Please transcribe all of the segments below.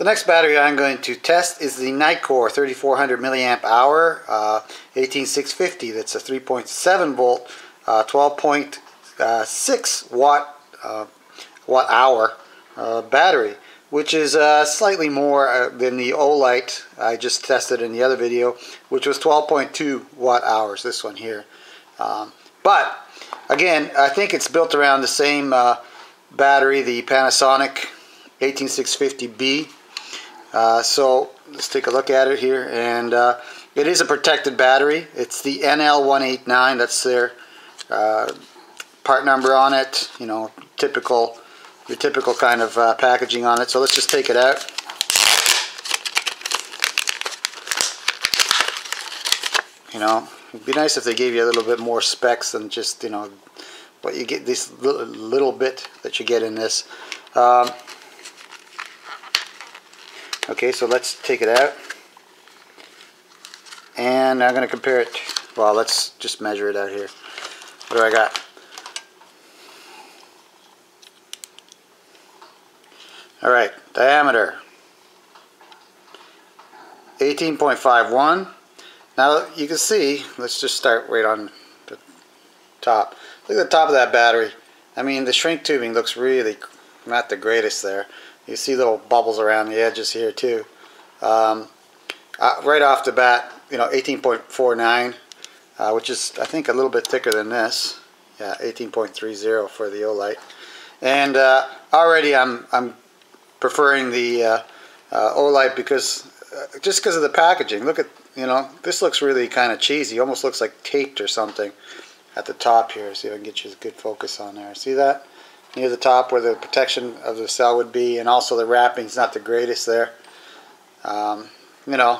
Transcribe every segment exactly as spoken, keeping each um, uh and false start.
The next battery I'm going to test is the Nitecore thirty-four hundred milliamp hour uh, eighteen six fifty. That's a three point seven volt, uh, twelve point six watt uh, watt hour uh, battery, which is uh, slightly more than the Olight I just tested in the other video, which was twelve point two watt hours, this one here. Um, but again, I think it's built around the same uh, battery, the Panasonic eighteen six fifty B. Uh, so let's take a look at it here, and uh, it is a protected battery. It's the N L one eight nine, that's their uh, part number on it, you know, typical the typical kind of uh, packaging on it. So let's just take it out. You know, it'd be nice if they gave you a little bit more specs than just, you know, what you get, this little, little bit that you get in this. Um, okay, so let's take it out, and I'm going to compare it. Well, let's just measure it out here. What do I got? All right, diameter eighteen point five one. Now you can see, let's just start right on the top. Look at the top of that battery. I mean, the shrink tubing looks really not the greatest there. You see little bubbles around the edges here too. Um, uh, right off the bat, you know, eighteen point four nine, uh, which is, I think, a little bit thicker than this. Yeah, eighteen point three zero for the Olight. And uh, already I'm I'm preferring the uh, uh, Olight because uh, just because of the packaging. Look at, you know, this looks really kind of cheesy. Almost looks like taped or something at the top here. See if I can get you a good focus on there. See that near the top where the protection of the cell would be, and also the wrapping's not the greatest there. Um, you know,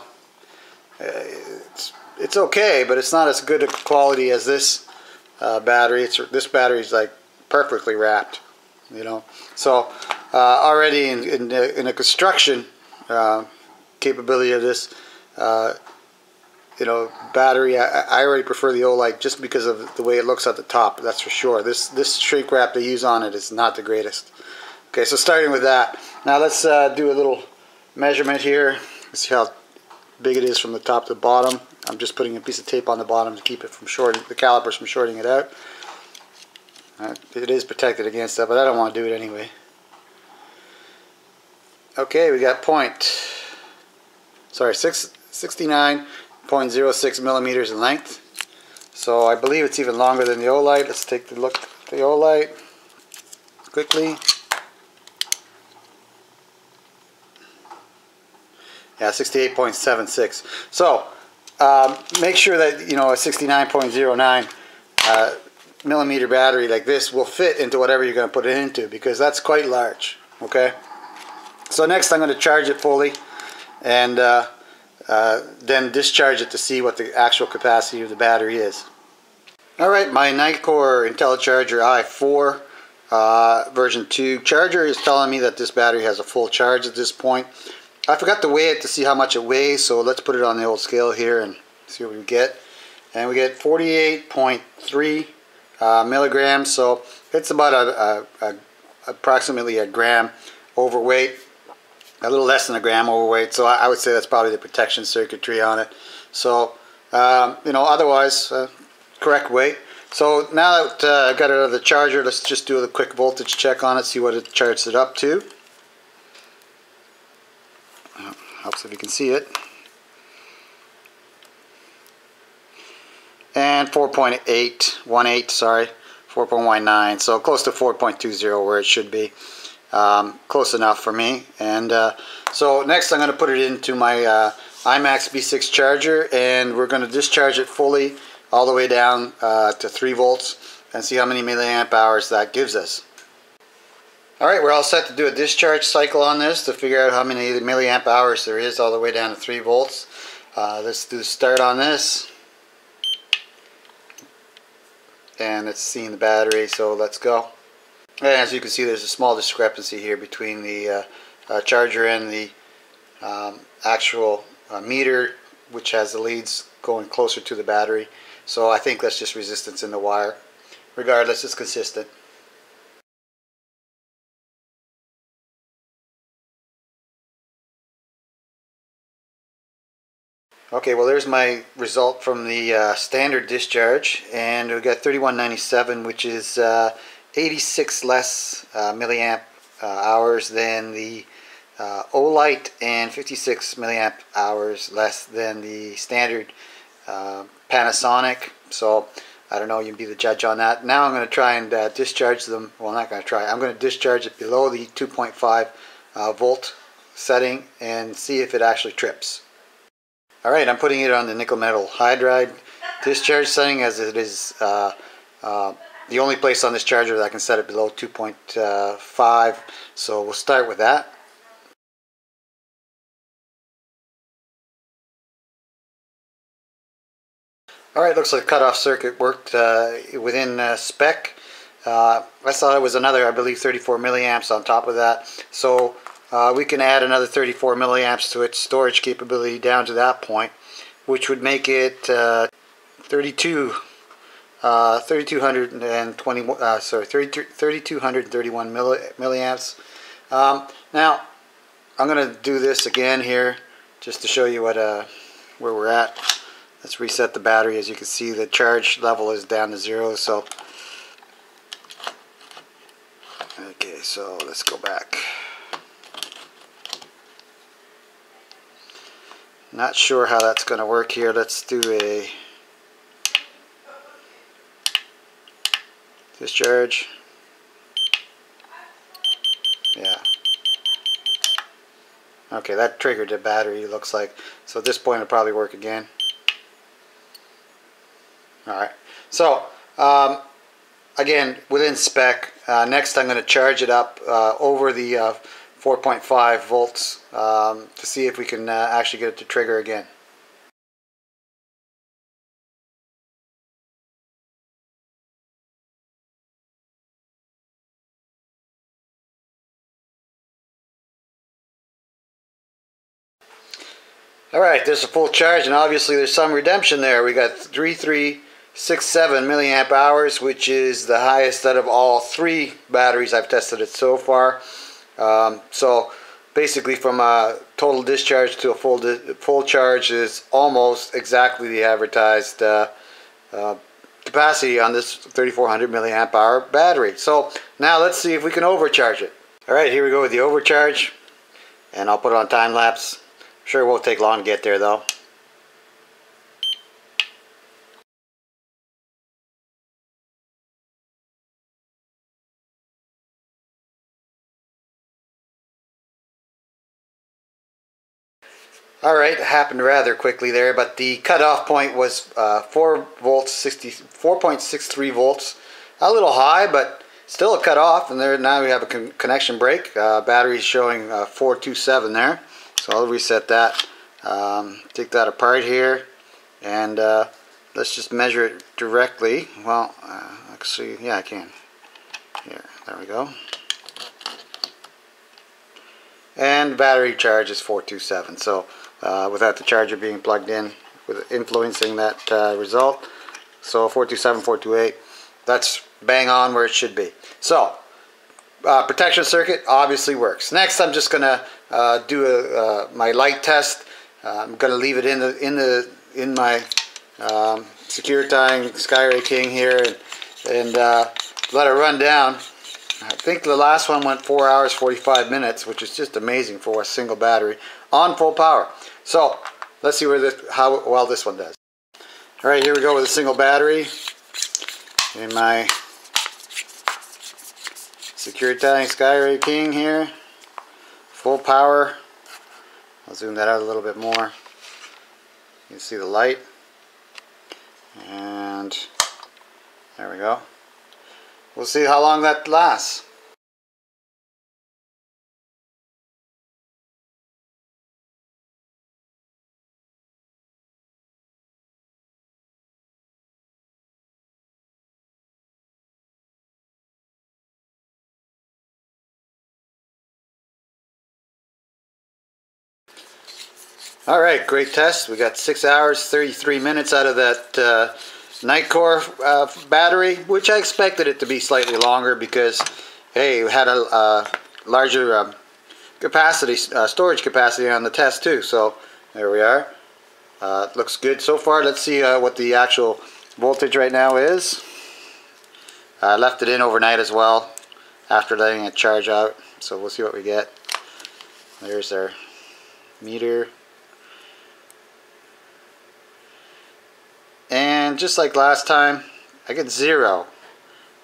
it's it's okay, but it's not as good a quality as this uh, battery. It's this battery's like perfectly wrapped. You know, so. Uh, already in, in, the, in the construction uh, capability of this, uh, you know, battery, I, I already prefer the Olight just because of the way it looks at the top. That's for sure. This this shrink wrap they use on it is not the greatest. Okay, so starting with that, now let's uh, do a little measurement here. Let's see how big it is from the top to the bottom. I'm just putting a piece of tape on the bottom to keep it from shorting, the calipers from shorting it out. Uh, it is protected against that, but I don't want to do it anyway. Okay, we got point, sorry, six sixty-nine point zero six millimeters in length. So I believe it's even longer than the Olight. Let's take a look at the Olight quickly. Yeah, sixty-eight point seven six. So um, make sure that, you know, a sixty-nine point zero nine uh, millimeter battery like this will fit into whatever you're going to put it into, because that's quite large. Okay. So next I'm going to charge it fully, and uh, uh, then discharge it to see what the actual capacity of the battery is. Alright, my Nitecore IntelliCharger i four uh, version two charger is telling me that this battery has a full charge at this point. I forgot to weigh it to see how much it weighs, so let's put it on the old scale here and see what we get. And we get forty-eight point three uh, milligrams, so it's about a, a, a, approximately a gram overweight. A little less than a gram overweight, so I would say that's probably the protection circuitry on it. So, um, you know, otherwise, uh, correct weight. So now that uh, I've got it out of the charger, let's just do a quick voltage check on it, see what it charged it up to. Oh, helps if you can see it. And four point eight one eight, sorry, four point one nine, so close to four point two zero where it should be. Um, close enough for me, and uh, so next I'm going to put it into my uh, IMAX B six charger, and we're going to discharge it fully all the way down uh, to three volts and see how many milliamp hours that gives us. Alright, we're all set to do a discharge cycle on this to figure out how many milliamp hours there is all the way down to three volts. Uh, let's do the start on this, and it's seeing the battery, so let's go. And as you can see, there's a small discrepancy here between the uh, uh, charger and the um, actual uh, meter, which has the leads going closer to the battery. So I think that's just resistance in the wire. Regardless, it's consistent. Okay, well there's my result from the uh, standard discharge, and we got thirty-one ninety-seven, which is uh, eighty-six less uh, milliamp uh, hours than the uh, Olight, and fifty-six milliamp hours less than the standard uh, Panasonic. So I don't know, you can be the judge on that. Now I'm going to try and uh, discharge them. Well, I'm not going to try. I'm going to discharge it below the two point five uh, volt setting and see if it actually trips. Alright, I'm putting it on the nickel metal hydride discharge setting, as it is uh, uh, the only place on this charger that I can set it below two point five. So we'll start with that. Alright, looks like the cutoff circuit worked uh, within uh, spec. Uh, I thought it was another, I believe, thirty-four milliamps on top of that. So uh, we can add another thirty-four milliamps to its storage capability down to that point, which would make it uh, thirty-two, uh, thirty-two twenty, uh, sorry, thirty-two thirty-two thirty-one milli milliamps. Um, now, I'm going to do this again here just to show you what uh, where we're at. Let's reset the battery. As you can see, the charge level is down to zero. So, okay, so let's go back. Not sure how that's going to work here. Let's do a discharge. Yeah. Okay, that triggered the battery, looks like. So at this point, it'll probably work again. Alright, so um, again, within spec. Uh, next I'm going to charge it up uh, over the uh, four point five volts um, to see if we can uh, actually get it to trigger again. Alright, there's a full charge, and obviously there's some redemption there. We got three three six seven milliamp hours, which is the highest out of all three batteries I've tested it so far. Um, so basically, from a total discharge to a full di full charge is almost exactly the advertised uh, uh, capacity on this thirty-four hundred milliamp hour battery. So now let's see if we can overcharge it. Alright, here we go with the overcharge, and I'll put it on time lapse. Sure, it won't take long to get there though. Alright, it happened rather quickly there, but the cutoff point was uh, four point six three volts. A little high, but still a cutoff, and there now we have a con connection break. Uh, battery's showing uh, four two seven there, so I'll reset that. Um, take that apart here, and uh, let's just measure it directly. Well, uh, actually, yeah, I can. Here, there we go. And battery charge is four two seven, so Uh, without the charger being plugged in, with influencing that uh, result. So four two seven, four two eight, that's bang on where it should be. So uh, protection circuit obviously works. Next, I'm just going to uh, do a, uh, my light test. Uh, I'm going to leave it in the in the in my um, Secure-tying Skyray King here, and, and uh, let it run down. I think the last one went four hours forty-five minutes, which is just amazing for a single battery on full power. So let's see where this, how well this one does. All right, here we go with a single battery in my Secure-tying Skyray King here. Full power. I'll zoom that out a little bit more. You can see the light, and there we go. We'll see how long that lasts. Alright, great test. We got six hours, thirty-three minutes out of that uh, Nitecore uh, battery, which I expected it to be slightly longer because, hey, we had a uh, larger um, capacity, uh, storage capacity on the test too. So there we are. Uh, it looks good so far. Let's see uh, what the actual voltage right now is. I uh, left it in overnight as well after letting it charge out, so we'll see what we get. There's our meter. And just like last time, I get zero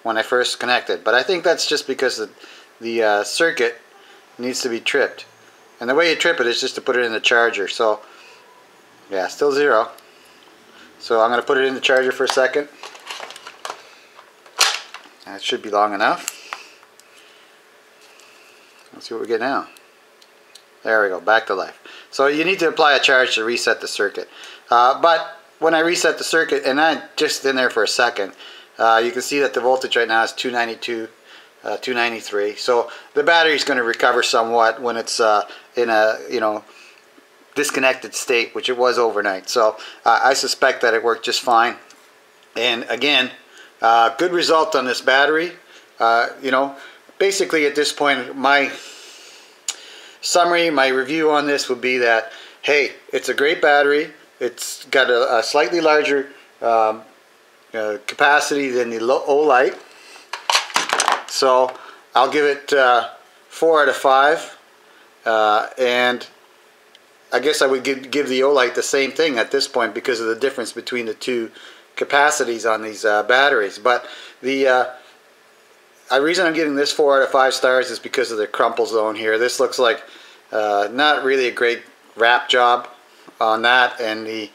when I first connected, but I think that's just because the, the uh, circuit needs to be tripped. And the way you trip it is just to put it in the charger. So yeah, still zero. So I'm going to put it in the charger for a second. That should be long enough. Let's see what we get now. There we go, back to life. So you need to apply a charge to reset the circuit. Uh, but when I reset the circuit, and I'm just in there for a second, uh, you can see that the voltage right now is two ninety-two. Uh, two ninety-three. So the battery's going to recover somewhat when it's uh, in a you know disconnected state, which it was overnight. So uh, I suspect that it worked just fine. And again, uh, good result on this battery. Uh, you know, basically at this point, my summary, my review on this would be that hey, it's a great battery. It's got a, a slightly larger um, uh, capacity than the Olight. So I'll give it uh, four out of five, uh, and I guess I would give, give the Olight the same thing at this point because of the difference between the two capacities on these uh, batteries. But the uh, the reason I'm giving this four out of five stars is because of the crumple zone here. This looks like uh, not really a great wrap job on that, and the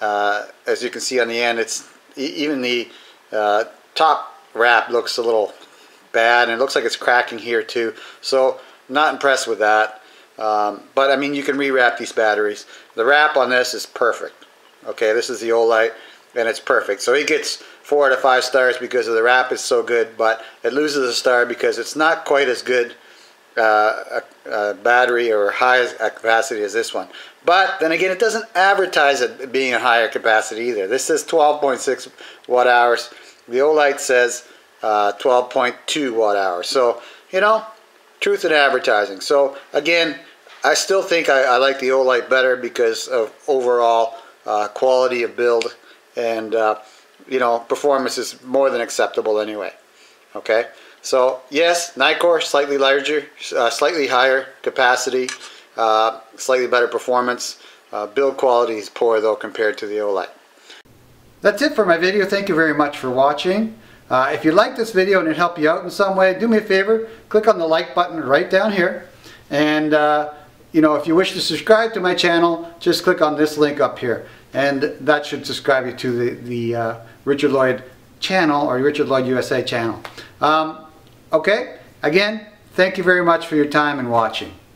uh, as you can see on the end, it's even the uh, top wrap looks a little bad, and it looks like it's cracking here too, so not impressed with that. Um, but I mean, you can rewrap these batteries. The wrap on this is perfect. Okay, this is the Olight and it's perfect, so it gets four out of five stars because of the wrap is so good, but it loses a star because it's not quite as good uh, a, a battery or high a capacity as this one. But then again, it doesn't advertise it being a higher capacity either. This says twelve point six watt hours. The Olight says Uh, twelve point two watt hours. So, you know, truth in advertising. So, again, I still think I, I like the Olight better because of overall uh, quality of build and, uh, you know, performance is more than acceptable anyway. Okay? So, yes, Nitecore, slightly larger, uh, slightly higher capacity, uh, slightly better performance. Uh, build quality is poor, though, compared to the Olight. That's it for my video. Thank you very much for watching. Uh, if you like this video and it helped you out in some way, do me a favor, click on the like button right down here. And, uh, you know, if you wish to subscribe to my channel, just click on this link up here. And that should subscribe you to the, the uh, Richard Lloyd channel or Richard Lloyd U S A channel. Um, okay, again, thank you very much for your time and watching.